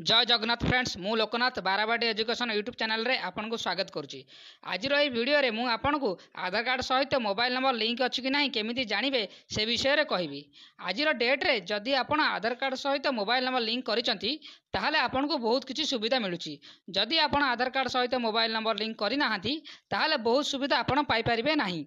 जय जगन्नाथ फ्रेंड्स मु Loknath Barabati education YouTube channel रे आपन को स्वागत करुच्ची। आज भिडियो रे मु आपन को आधार कार्ड सहित मोबाइल नंबर लिंक अच्छी कि ना केमी जानवे से विषय में कहि। आज डेट रे जदि आप आधार कार्ड सहित मोबाइल नंबर लिंक करिसेंती ताहले आपन को बहुत किसी सुविधा मिलूची। जदि आप आधार कार्ड सहित मोबाइल नंबर लिंक करनाहांती ताहले बहुत सुविधा आपन पाई परिबे नाही।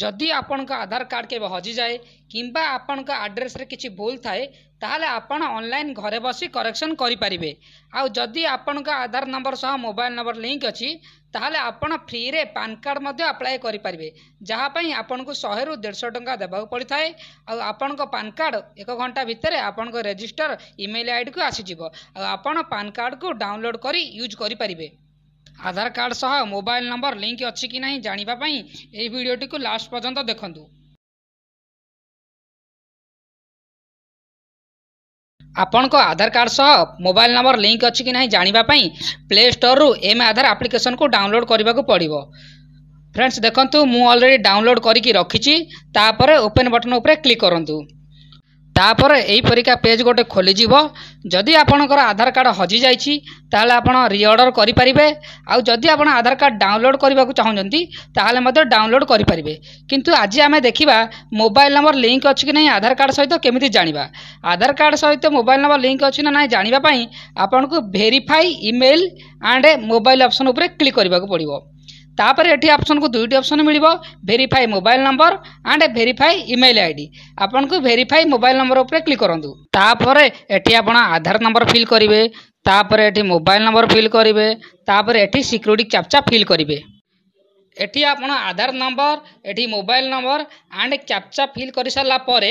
जदि आपण का आधार कार्ड के हजि जाए किंबा आपण का एड्रेस रे किसी भूल थाए ताहले आपण ऑनलाइन घरे बसी करेक्शन करि परिबे। आ जदि आपण का आधार नंबर सह मोबाइल नंबर लिंक अछि ताहले आपण फ्री रे पैन कार्ड मध्ये अप्लाई करि परिबे, जहाँ पई आपण को 100 रु 150 टंका देबाक पड़िथाए। आ आपण को पैन कार्ड 1 घंटा भितर आपण को रजिस्टर ईमेल आईडी को आसी जिवो। आ आपण पैन कार्ड को डाउनलोड करी यूज करि परिबे। आधार कार्ड सह मोबाइल नंबर लिंक अच्छी कि नहीं जानिबा पई एही वीडियोटी को लास्ट पर्यंत देखंतु। आपण को आधार कार्ड सह मोबाइल नंबर लिंक अच्छी कि नहीं जानिबा पई प्ले स्टोर रु एम आधार एप्लिकेशन को डाउनलोड करबा को पड़िवो। फ्रेंड्स देखंतु मु ऑलरेडी डाउनलोड करके रखिची। तापर ओपन बटन ऊपर क्लिक करंतु। तापर एही परिका पेज गोटे खोली जीवो। जदि आपनकर आधार कार्ड हजि जाइछि ताहले आपण रीऑर्डर करि परिबे। आ जदि आपण आधार कार्ड डाउनलोड करबाक चाहौंजंती ताहले मते डाउनलोड करि परिबे। किंतु आज आमे देखिबा मोबाइल नंबर लिंक अछि कि नहीं आधार कार्ड सहित केमिति जानिबा। आधार कार्ड सहित मोबाइल नंबर लिंक अछि ना नहीं जानिबा पई आपनकु verify email and mobile option ऊपर क्लिक करबाक पड़िवो। तापर एठी ऑप्शन को दुईटी ऑप्शन मिलिबो, verify mobile number and verify email ID. आपन को वेरीफाई मोबाइल नंबर ऊपर क्लिक करंतु। तापर एठी आपण आधार नंबर फिल करिवे, तापर एठी मोबाइल नंबर फिल करिवे, तापर एठी सिक्योरिटी कैप्चा फिल करिवे। एठी आपण आधार नंबर एठी mobile number and captcha fill कर सारा पर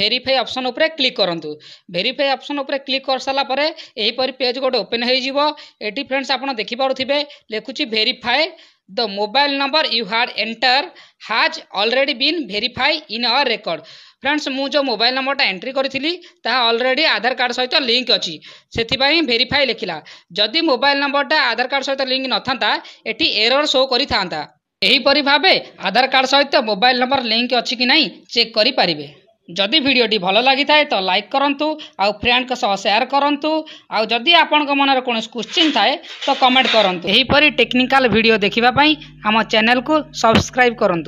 वेरीफाई ऑप्शन ऊपर क्लिक करंतु। वेरीफाई ऑप्शन ऊपर क्लिक कर सारा पर एही पर पेज गोटे ओपन होई जीवो। एठी फ्रेंड्स आपण देखि पारुथिबे लेखुची verify The mobile number you had entered has already been verified in our record। Friends मु जो मोबाइल नंबर टा एंट्री करी ताहा ऑलरेडी आधार कार्ड सहित लिंक अच्छी से वेरीफाई लिखला। जदि मोबाइल नंबर टा आधार कार्ड सहित लिंक न था एटी एरर शो करी थांता। एहीपरि भाबे आधार कार्ड सहित मोबाइल नंबर लिंक अच्छी कि नहीं चेक करि परिबे। जदि भिडियोटी भल लगी थाए तो लाइक करूँ आउ फ्रेंड के सह शेयर करूँ। आउ जदि आपण मनर कौन क्वेश्चन थाए तो कमेंट करूँ। एहीपरि टेक्निकाल वीडियो देखिबा पई आम चैनल को सब्सक्राइब करूँ।